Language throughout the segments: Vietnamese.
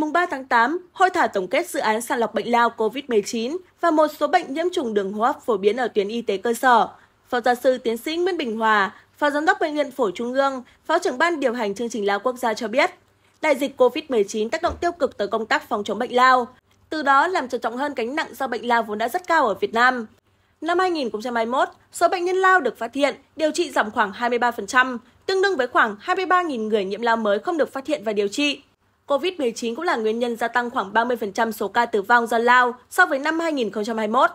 Ngày 3 tháng 8, hội thảo tổng kết dự án sàng lọc bệnh lao COVID-19 và một số bệnh nhiễm trùng đường hô hấp phổ biến ở tuyến y tế cơ sở. Phó giáo sư tiến sĩ Nguyễn Bình Hòa, Phó Giám đốc Bệnh viện Phổi Trung ương, Phó trưởng ban điều hành chương trình lao Quốc gia cho biết, đại dịch COVID-19 tác động tiêu cực tới công tác phòng chống bệnh lao, từ đó làm trầm trọng hơn gánh nặng do bệnh lao vốn đã rất cao ở Việt Nam. Năm 2021, số bệnh nhân lao được phát hiện, điều trị giảm khoảng 23%, tương đương với khoảng 23.000 người nhiễm lao mới không được phát hiện và điều trị. COVID-19 cũng là nguyên nhân gia tăng khoảng 30% số ca tử vong do lao so với năm 2021.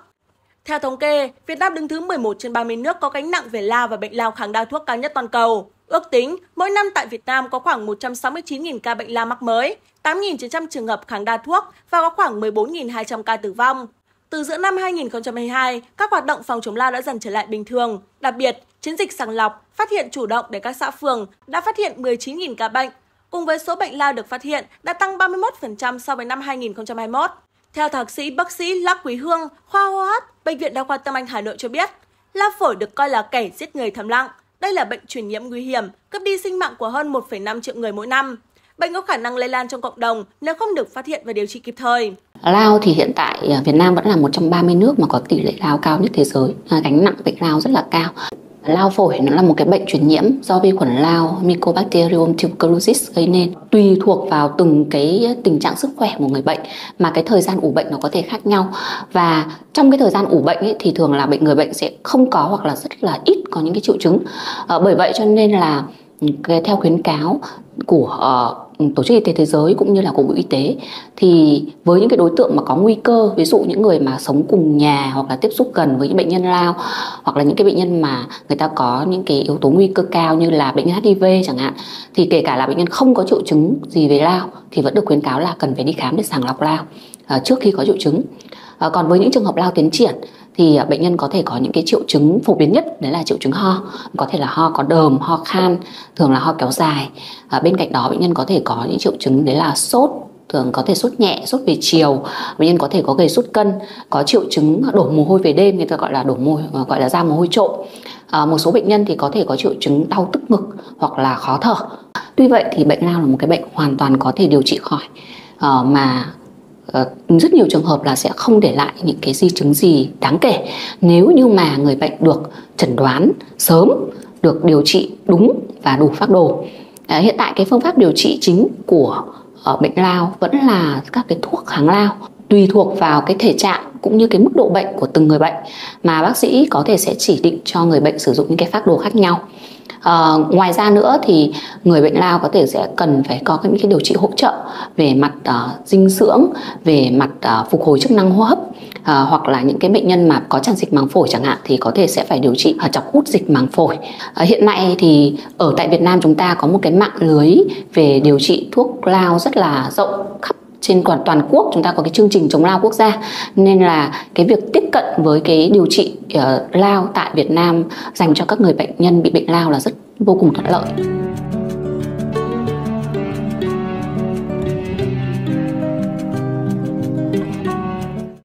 Theo thống kê, Việt Nam đứng thứ 11 trên 30 nước có gánh nặng về lao và bệnh lao kháng đa thuốc cao nhất toàn cầu. Ước tính, mỗi năm tại Việt Nam có khoảng 169.000 ca bệnh lao mắc mới, 8.900 trường hợp kháng đa thuốc và có khoảng 14.200 ca tử vong. Từ giữa năm 2022, các hoạt động phòng chống lao đã dần trở lại bình thường. Đặc biệt, chiến dịch sàng lọc, phát hiện chủ động để các xã phường đã phát hiện 19.000 ca bệnh, cùng với số bệnh lao được phát hiện đã tăng 31% so với năm 2021. Theo thạc sĩ bác sĩ Lắc Quý Hương, khoa hô hấp, Bệnh viện Đa khoa Tâm Anh Hà Nội cho biết, lao phổi được coi là kẻ giết người thầm lặng. Đây là bệnh truyền nhiễm nguy hiểm, cướp đi sinh mạng của hơn 1,5 triệu người mỗi năm. Bệnh có khả năng lây lan trong cộng đồng nếu không được phát hiện và điều trị kịp thời. Lao thì hiện tại Việt Nam vẫn là một trong 30 nước mà có tỷ lệ lao cao nhất thế giới, gánh nặng bệnh lao rất là cao. Lao phổi nó là một cái bệnh truyền nhiễm do vi khuẩn lao Mycobacterium tuberculosis gây nên. Tùy thuộc vào từng cái tình trạng sức khỏe của người bệnh mà cái thời gian ủ bệnh nó có thể khác nhau. Và trong cái thời gian ủ bệnh ấy, thì thường là người bệnh sẽ không có hoặc là rất là ít có những cái triệu chứng. Bởi vậy cho nên là theo khuyến cáo của Tổ chức Y tế Thế giới cũng như là của Bộ Y tế thì với những cái đối tượng mà có nguy cơ, ví dụ những người mà sống cùng nhà hoặc là tiếp xúc gần với những bệnh nhân lao, hoặc là những cái bệnh nhân mà người ta có những cái yếu tố nguy cơ cao như là bệnh nhân HIV chẳng hạn, thì kể cả là bệnh nhân không có triệu chứng gì về lao thì vẫn được khuyến cáo là cần phải đi khám để sàng lọc lao trước khi có triệu chứng. Còn với những trường hợp lao tiến triển thì bệnh nhân có thể có những cái triệu chứng phổ biến nhất, đấy là triệu chứng ho, có thể là ho có đờm, ho khan, thường là ho kéo dài. Bên cạnh đó bệnh nhân có thể có những triệu chứng đấy là sốt, thường có thể sốt nhẹ, sốt về chiều, bệnh nhân có thể có gầy sút cân, có triệu chứng đổ mồ hôi về đêm, người ta gọi là đổ mồ hôi, gọi là ra mồ hôi trộm. Một số bệnh nhân thì có thể có triệu chứng đau tức ngực hoặc là khó thở. Tuy vậy thì bệnh lao là một cái bệnh hoàn toàn có thể điều trị khỏi, mà rất nhiều trường hợp là sẽ không để lại những cái di chứng gì đáng kể nếu như mà người bệnh được chẩn đoán sớm, được điều trị đúng và đủ phác đồ. Hiện tại cái phương pháp điều trị chính của bệnh lao vẫn là các cái thuốc kháng lao. Tùy thuộc vào cái thể trạng cũng như cái mức độ bệnh của từng người bệnh mà bác sĩ có thể sẽ chỉ định cho người bệnh sử dụng những cái phác đồ khác nhau. Ngoài ra nữa thì người bệnh lao có thể sẽ cần phải có những cái điều trị hỗ trợ về mặt dinh dưỡng, về mặt phục hồi chức năng hô hấp, hoặc là những cái bệnh nhân mà có tràn dịch màng phổi chẳng hạn thì có thể sẽ phải điều trị chọc hút dịch màng phổi. Hiện nay thì ở tại Việt Nam chúng ta có một cái mạng lưới về điều trị thuốc lao rất là rộng khắp trên toàn quốc. Chúng ta có cái chương trình chống lao quốc gia, nên là cái việc tiếp cận với cái điều trị lao tại Việt Nam dành cho các người bệnh nhân bị bệnh lao là rất vô cùng thuận lợi.